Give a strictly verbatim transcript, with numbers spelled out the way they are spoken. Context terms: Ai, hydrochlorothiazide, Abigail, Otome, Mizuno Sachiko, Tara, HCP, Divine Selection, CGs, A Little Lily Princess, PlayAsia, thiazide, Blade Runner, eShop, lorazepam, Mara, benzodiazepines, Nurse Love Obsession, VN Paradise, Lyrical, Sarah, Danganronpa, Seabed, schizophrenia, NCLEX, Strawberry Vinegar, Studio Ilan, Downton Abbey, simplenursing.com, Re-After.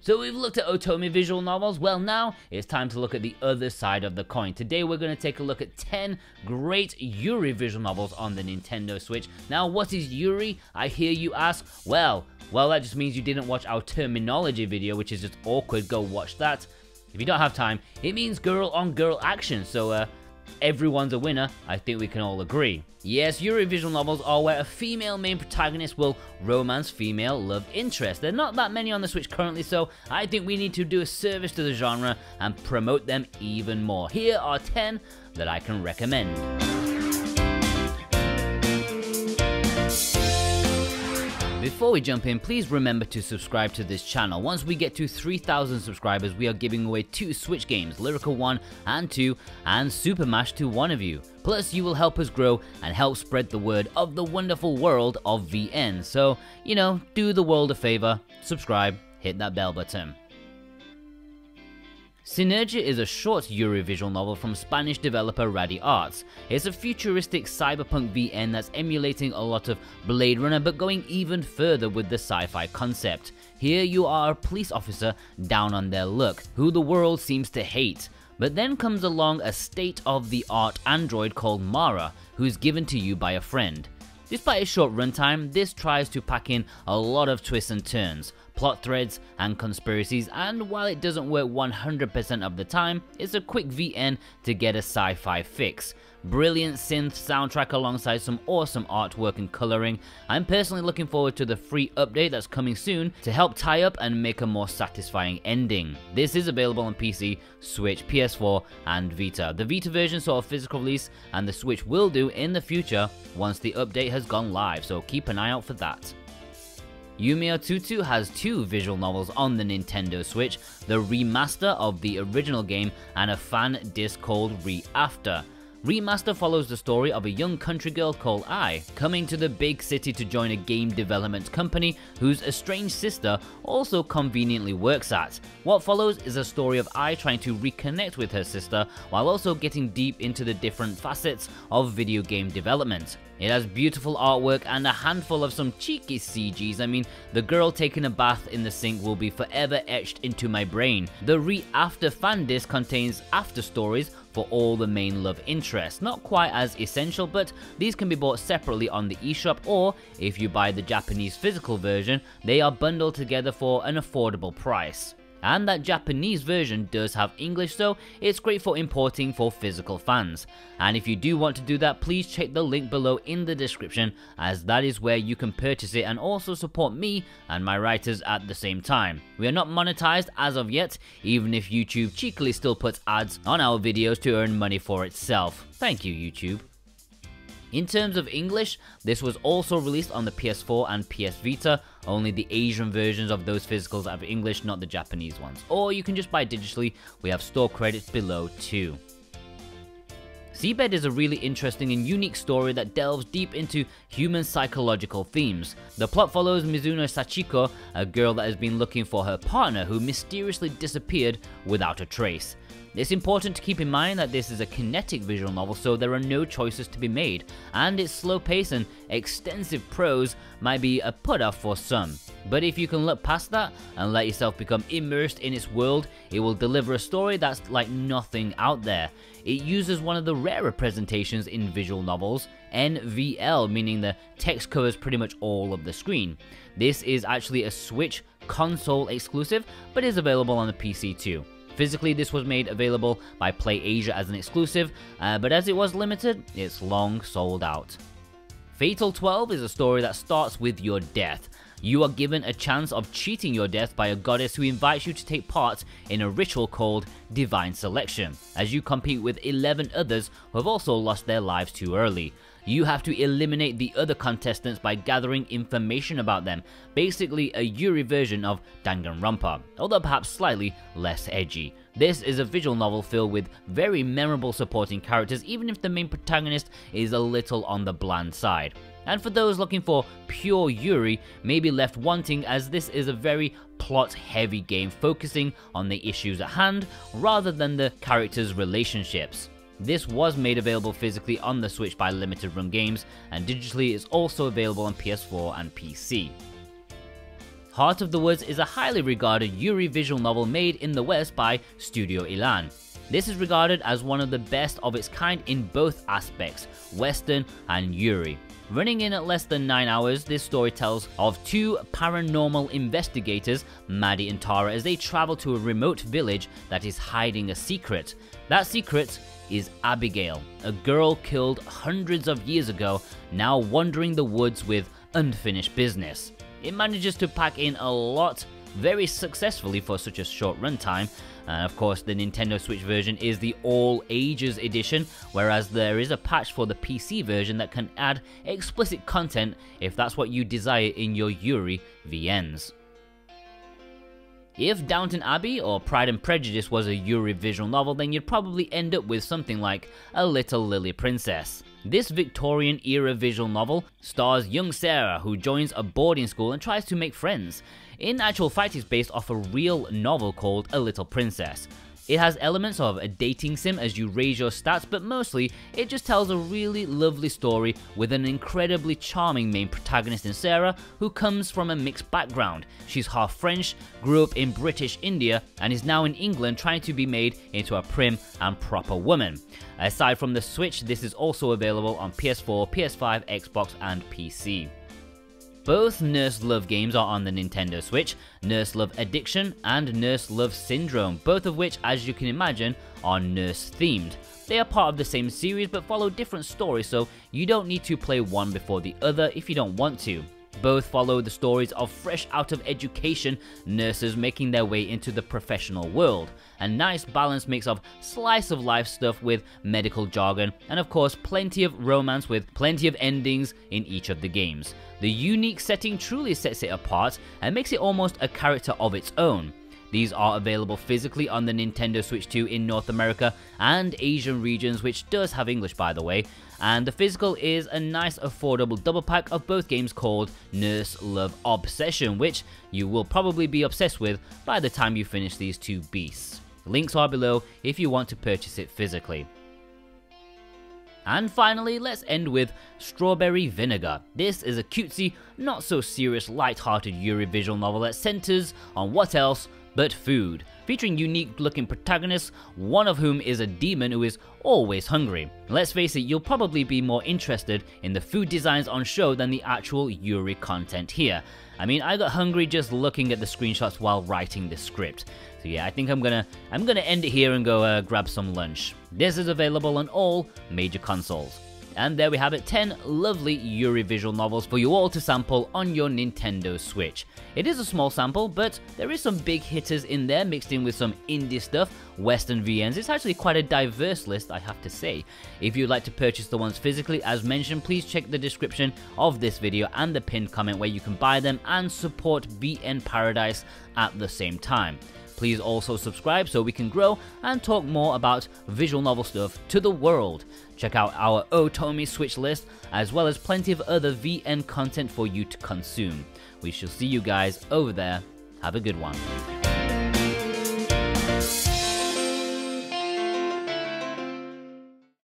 So we've looked at Otome visual novels, well now it's time to look at the other side of the coin. Today we're going to take a look at ten great Yuri visual novels on the Nintendo Switch. Now what is Yuri, I hear you ask? Well, well that just means you didn't watch our terminology video, which is just awkward, go watch that. If you don't have time, it means girl on girl action, so uh, everyone's a winner, I think we can all agree. Yes, Yuri visual novels are where a female main protagonist will romance female love interest. There are not that many on the Switch currently, so I think we need to do a service to the genre and promote them even more. Here are ten that I can recommend. Before we jump in, please remember to subscribe to this channel. Once we get to three thousand subscribers, we are giving away two Switch games, Lyrical one and two and SuperMASH to one of you. Plus, you will help us grow and help spread the word of the wonderful world of V N. So, you know, do the world a favor, subscribe, hit that bell button. Synergia is a short Yuri visual novel from Spanish developer ReadyArts. It's a futuristic cyberpunk V N that's emulating a lot of Blade Runner but going even further with the sci-fi concept. Here you are a police officer down on their luck, who the world seems to hate. But then comes along a state-of-the-art android called Mara, who's given to you by a friend. Despite its short runtime, this tries to pack in a lot of twists and turns, plot threads and conspiracies, and while it doesn't work one hundred percent of the time, it's a quick V N to get a sci-fi fix. Brilliant synth soundtrack alongside some awesome artwork and coloring. I'm personally looking forward to the free update that's coming soon to help tie up and make a more satisfying ending. This is available on P C, Switch, P S four and Vita. The Vita version saw a physical release and the Switch will do in the future once the update has gone live, so keep an eye out for that. Yumeutsutsu has two visual novels on the Nintendo Switch, the remaster of the original game and a fan disc called Re-After. Remaster follows the story of a young country girl called Ai, coming to the big city to join a game development company whose estranged sister also conveniently works at. What follows is a story of Ai trying to reconnect with her sister while also getting deep into the different facets of video game development. It has beautiful artwork and a handful of some cheeky C Gs. I mean, the girl taking a bath in the sink will be forever etched into my brain. The Re-After fan disc contains after stories for all the main love interests. Not quite as essential, but these can be bought separately on the eShop, or if you buy the Japanese physical version, they are bundled together for an affordable price. And that Japanese version does have English, so it's great for importing for physical fans. And if you do want to do that, please check the link below in the description, as that is where you can purchase it and also support me and my writers at the same time. We are not monetized as of yet, even if YouTube cheekily still puts ads on our videos to earn money for itself. Thank you, YouTube. In terms of English, this was also released on the P S four and P S Vita, only the Asian versions of those physicals have English, not the Japanese ones. Or you can just buy digitally, we have store credits below too. Seabed is a really interesting and unique story that delves deep into human psychological themes. The plot follows Mizuno Sachiko, a girl that has been looking for her partner who mysteriously disappeared without a trace. It's important to keep in mind that this is a kinetic visual novel, so there are no choices to be made, and its slow pace and extensive prose might be a put-off for some. But if you can look past that and let yourself become immersed in its world, it will deliver a story that's like nothing out there. It uses one of the rarer presentations in visual novels, N V L, meaning the text covers pretty much all of the screen. This is actually a Switch console exclusive, but is available on the P C too. Physically, this was made available by PlayAsia as an exclusive, uh, but as it was limited, it's long sold out. Fatal Twelve is a story that starts with your death. You are given a chance of cheating your death by a goddess who invites you to take part in a ritual called Divine Selection, as you compete with eleven others who have also lost their lives too early. You have to eliminate the other contestants by gathering information about them, basically a Yuri version of Danganronpa, although perhaps slightly less edgy. This is a visual novel filled with very memorable supporting characters, even if the main protagonist is a little on the bland side. And for those looking for pure Yuri, may be left wanting, as this is a very plot-heavy game focusing on the issues at hand rather than the characters' relationships. This was made available physically on the Switch by Limited Run Games, and digitally is also available on P S four and P C. Heart of the Woods is a highly regarded Yuri visual novel made in the West by Studio Ilan. This is regarded as one of the best of its kind in both aspects, Western and Yuri. Running in at less than nine hours, this story tells of two paranormal investigators, Maddie and Tara, as they travel to a remote village that is hiding a secret. That secret is Abigail, a girl killed hundreds of years ago, now wandering the woods with unfinished business. It manages to pack in a lot very successfully for such a short runtime. And of course, the Nintendo Switch version is the all ages edition, whereas there is a patch for the P C version that can add explicit content if that's what you desire in your Yuri V Ns. If Downton Abbey or Pride and Prejudice was a Yuri visual novel, then you'd probably end up with something like A Little Lily Princess. This Victorian-era visual novel stars young Sarah, who joins a boarding school and tries to make friends. In actual fact, it's based off a real novel called A Little Princess. It has elements of a dating sim as you raise your stats, but mostly it just tells a really lovely story with an incredibly charming main protagonist in Sarah, who comes from a mixed background. She's half French, grew up in British India, and is now in England trying to be made into a prim and proper woman. Aside from the Switch, this is also available on P S four, P S five, Xbox and P C. Both Nurse Love games are on the Nintendo Switch, Nurse Love Addiction and Nurse Love Syndrome, both of which, as you can imagine, are nurse-themed. They are part of the same series but follow different stories, so you don't need to play one before the other if you don't want to. Both follow the stories of fresh out of education nurses making their way into the professional world. A nice balanced mix of slice of life stuff with medical jargon, and of course plenty of romance with plenty of endings in each of the games. The unique setting truly sets it apart and makes it almost a character of its own. These are available physically on the Nintendo Switch two in North America and Asian regions, which does have English by the way, and the physical is a nice affordable double pack of both games called Nurse Love Obsession, which you will probably be obsessed with by the time you finish these two beasts. Links are below if you want to purchase it physically. And finally, let's end with Strawberry Vinegar. This is a cutesy, not so serious, light-hearted Yuri visual novel that centers on what else but food, featuring unique looking protagonists, one of whom is a demon who is always hungry. Let's face it, you'll probably be more interested in the food designs on show than the actual Yuri content here. I mean, I got hungry just looking at the screenshots while writing the script. So yeah, I think I'm gonna I'm gonna end it here and go uh, grab some lunch. This is available on all major consoles. And there we have it, ten lovely Yuri visual novels for you all to sample on your Nintendo Switch. It is a small sample, but there is some big hitters in there mixed in with some indie stuff, Western V Ns. It's actually quite a diverse list, I have to say. If you'd like to purchase the ones physically, as mentioned, please check the description of this video and the pinned comment where you can buy them and support V N Paradise at the same time. Please also subscribe so we can grow and talk more about visual novel stuff to the world. Check out our Otome Switch list as well as plenty of other V N content for you to consume. We shall see you guys over there. Have a good one.